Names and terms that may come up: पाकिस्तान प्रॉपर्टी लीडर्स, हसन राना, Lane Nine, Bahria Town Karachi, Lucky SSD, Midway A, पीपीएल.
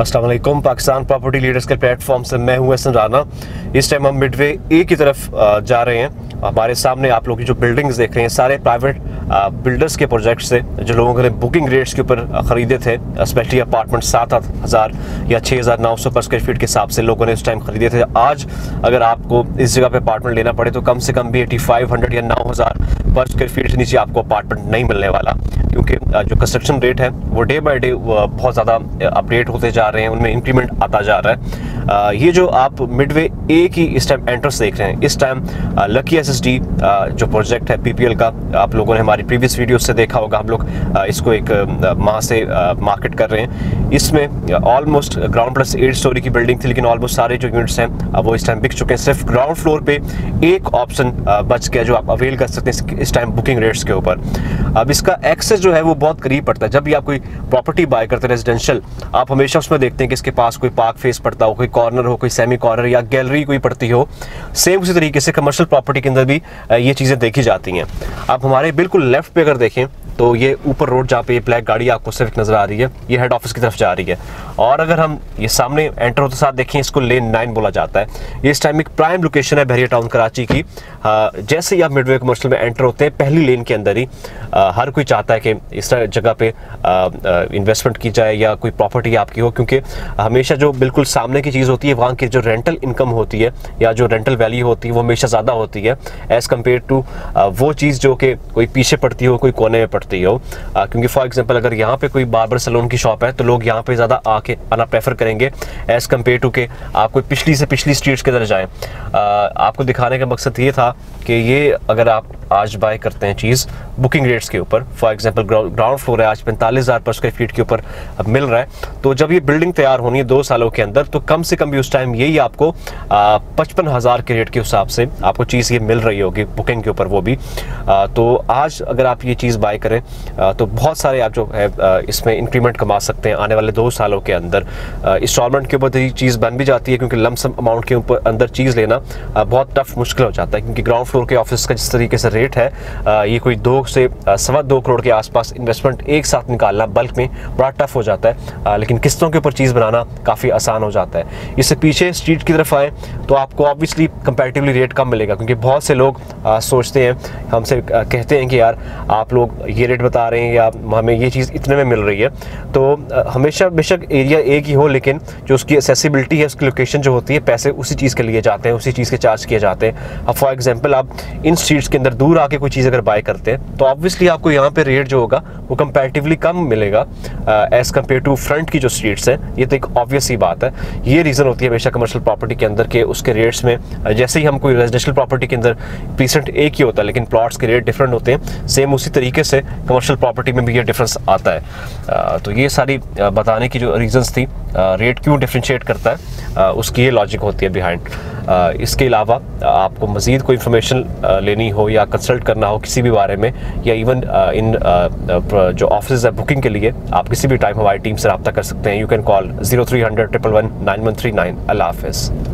अस्सलाम वालेकुम। पाकिस्तान प्रॉपर्टी लीडर्स के प्लेटफॉर्म से मैं हूं हसन राना। इस टाइम हम मिडवे ए की तरफ जा रहे हैं। हमारे सामने आप लोग जो बिल्डिंग्स देख रहे हैं सारे प्राइवेट बिल्डर्स के प्रोजेक्ट्स से जो लोगों ने बुकिंग रेट्स के ऊपर ख़रीदे थे, स्पेशली अपार्टमेंट 7,000 या 6,900 पर स्क्वायर फीट के हिसाब से लोगों ने उस टाइम ख़रीदे थे। आज अगर आपको इस जगह पर अपार्टमेंट लेना पड़े तो कम से कम भी 8,500 या 9,000 पर स्क्वायर फीट से नीचे आपको अपार्टमेंट नहीं मिलने वाला, क्योंकि जो कंस्ट्रक्शन रेट है वो डे बाय डे बहुत ज़्यादा अपडेट होते जा रहे हैं, उनमें इंक्रीमेंट आता जा रहा है। ये जो आप मिडवे ए की इस टाइम एंट्रेंस देख रहे हैं, इस टाइम लकी एसएसडी जो प्रोजेक्ट है पीपीएल का, आप लोगों ने हमारी प्रीवियस वीडियो से देखा होगा। हम लोग इसको एक माह से मार्केट कर रहे हैं। इसमें ऑलमोस्ट ग्राउंड प्लस 8 स्टोरी की बिल्डिंग थी, लेकिन ऑलमोस्ट सारे जो यूनिट्स हैं वो इस टाइम बिक चुके हैं। सिर्फ ग्राउंड फ्लोर पर एक ऑप्शन बच गया जो आप अवेल कर सकते हैं इस टाइम बुकिंग रेट्स के ऊपर। अब इसका एक्सेस जो है वो बहुत करीब पड़ता है। जब भी आप कोई प्रॉपर्टी बाय करते हैं रेजिडेंशियल, आप हमेशा उसमें देखते हैं कि इसके पास कोई पार्क फेस पड़ता हो, कोई कॉर्नर हो, कोई सेमी कॉर्नर या गैलरी कोई पड़ती हो। सेम उसी तरीके से कमर्शियल प्रॉपर्टी के अंदर भी ये चीज़ें देखी जाती हैं। आप हमारे बिल्कुल लेफ्ट पे अगर देखें तो ये ऊपर रोड जहाँ पे ये ब्लैक गाड़ी आपको सिर्फ नज़र आ रही है, ये हेड ऑफिस की तरफ जा रही है। और अगर हम ये सामने एंटर होते साथ देखें, इसको लेन 9 बोला जाता है। ये इस टाइम एक प्राइम लोकेशन है बहरिया टाउन कराची की। जैसे ही आप मिडवे कमर्शियल में एंटर होते हैं पहली लेन के अंदर ही हर कोई चाहता है कि इस जगह पे इन्वेस्टमेंट की जाए या कोई प्रॉपर्टी आपकी हो, क्योंकि हमेशा जो बिल्कुल सामने की चीज़ होती है वहाँ की जो रेंटल इनकम होती है या जो रेंटल वैल्यू होती है वो हमेशा ज़्यादा होती है एज़ कम्पेयर टू वो चीज़ जो कि कोई पीछे पड़ती हो, कोई कोने में पड़ती हो। क्योंकि फॉर एग्जांपल अगर यहाँ पे कोई बार्बर सैलून की शॉप है तो लोग यहाँ पे ज़्यादा आके आना प्रेफर करेंगे एज़ कम्पेयर टू के आप कोई पिछली से पिछली स्ट्रीट्स के अंदर जाएँ। आपको दिखाने का मकसद ये था कि ये अगर आप आज बाय करते हैं चीज़ बुकिंग रेट्स के ऊपर, फॉर एग्जांपल ग्राउंड फ्लोर है आज 45,000 पर स्क्वायर फीट के ऊपर मिल रहा है, तो जब ये बिल्डिंग तैयार होनी है 2 सालों के अंदर तो कम से कम भी उस टाइम यही आपको 55,000 के रेट के हिसाब से आपको चीज़ ये मिल रही होगी बुकिंग के ऊपर, वो भी। तो आज अगर आप ये चीज़ बाय करें तो बहुत सारे आप जो है इसमें इंक्रीमेंट कमा सकते हैं आने वाले 2 सालों के अंदर। इंस्टॉलमेंट के ऊपर चीज़ बन भी जाती है, क्योंकि लमसम अमाउंट के ऊपर अंदर चीज़ लेना बहुत टफ मुश्किल हो जाता है, क्योंकि ग्राउंड फ्लोर के ऑफिस का जिस तरीके से रेट है ये कोई 2 से 2.25 करोड़ के आसपास इन्वेस्टमेंट एक साथ निकालना बल्क में बड़ा टफ हो जाता है, लेकिन किस्तों के ऊपर चीज़ बनाना काफ़ी आसान हो जाता है। इससे पीछे स्ट्रीट की तरफ आए तो आपको ऑब्वियसली कंपैरेटिवली रेट कम मिलेगा, क्योंकि बहुत से लोग सोचते हैं, हमसे कहते हैं कि यार आप लोग ये रेट बता रहे हैं या हमें ये चीज़ इतने में मिल रही है। तो हमेशा बेशक एरिया एक ही हो, लेकिन जो उसकी एक्सेसिबिलिटी है, उसकी लोकेशन जो होती है, पैसे उसी चीज़ के लिए जाते हैं, उसी चीज़ के चार्ज किए जाते हैं। अब फॉर एग्जाम्पल आप इन स्ट्रीट्स के अंदर दूर आके कोई चीज़ अगर बाय करते हैं तो ऑब्वियसली आपको यहाँ पे रेट जो होगा वो कंपैरेटिवली कम मिलेगा एज़ कम्पेयर टू फ्रंट की जो स्ट्रीट्स हैं। ये तो एक ऑब्वियस ही बात है। ये रीज़न होती है हमेशा कमर्शियल प्रॉपर्टी के अंदर के उसके रेट्स में। जैसे ही हम कोई रेजिडेंशियल प्रॉपर्टी के अंदर प्रीसेंट एक ही होता है, लेकिन प्लॉट्स के रेट डिफरेंट होते हैं। सेम उसी तरीके से कमर्शियल प्रॉपर्टी में भी ये डिफरेंस आता है। तो ये सारी बताने की जो रीजन्स थी, रेट क्यों डिफ्रेंशिएट करता है, उसकी ये लॉजिक होती है बिहाइंड। इसके अलावा आपको मज़ीद कोई इन्फॉर्मेशन लेनी हो या कंसल्ट करना हो किसी भी बारे में, या इवन इन जो ऑफिस है बुकिंग के लिए, आप किसी भी टाइम हमारी टीम से रब्ता कर सकते हैं। You can call 0300-111-913 9। अल्लाह हाफ़िज़।